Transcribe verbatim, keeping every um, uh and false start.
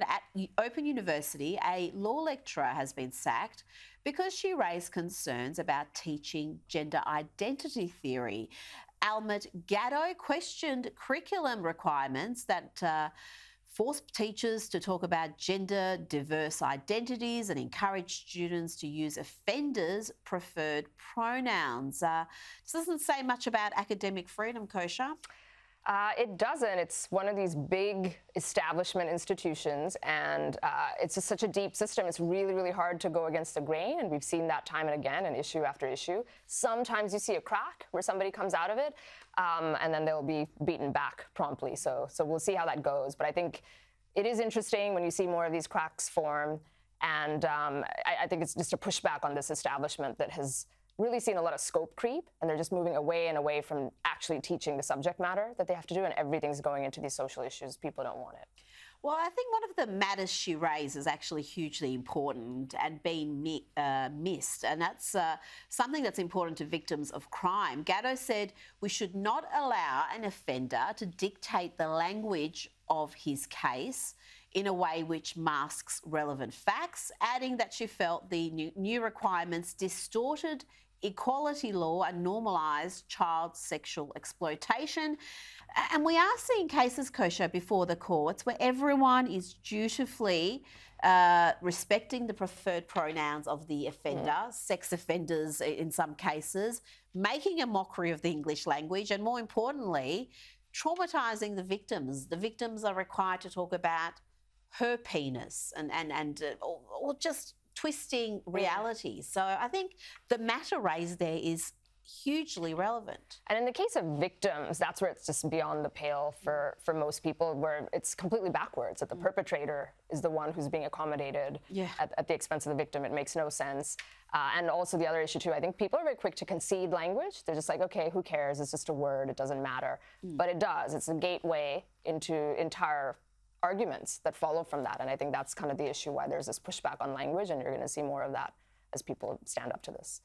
At Open University, a law lecturer has been sacked because she raised concerns about teaching gender identity theory. Almut Gadow questioned curriculum requirements that uh, force teachers to talk about gender diverse identities and encourage students to use offenders' preferred pronouns. Uh, this doesn't say much about academic freedom, Kosha. Uh, it doesn't. It's one of these big establishment institutions, and uh, it's just such a deep system. It's really, really hard to go against the grain, and we've seen that time and again, and issue after issue. Sometimes you see a crack where somebody comes out of it, um, and then they'll be beaten back promptly. So, so we'll see how that goes. But I think it is interesting when you see more of these cracks form, and um, I, I think it's just a pushback on this establishment that has really seen a lot of scope creep, and they're just moving away and away from actually teaching the subject matter that they have to do, and everything's going into these social issues. People don't want it. Well, I think one of the matters she raised is actually hugely important and being mi uh, missed, and that's uh, something that's important to victims of crime. Gadow said, "We should not allow an offender to dictate the language of his case in a way which masks relevant facts," adding that she felt the new, new requirements distorted equality law and normalised child sexual exploitation. And we are seeing cases, Kosha, before the courts where everyone is dutifully uh, respecting the preferred pronouns of the offender, mm. sex offenders in some cases, making a mockery of the English language, and more importantly, traumatising the victims. The victims are required to talk about her penis and, and, and uh, or, or just twisting reality. So I think the matter raised there is hugely relevant. And in the case of victims, that's where it's just beyond the pale for, for most people, where it's completely backwards, that the mm. perpetrator is the one who's being accommodated yeah. at, at the expense of the victim. It makes no sense. Uh, and also the other issue, too, I think people are very quick to concede language. They're just like, okay, who cares? It's just a word. It doesn't matter. Mm. But it does. It's a gateway into entire arguments that follow from that, and I think that's kind of the issue why there's this pushback on language, and you're going to see more of that as people stand up to this.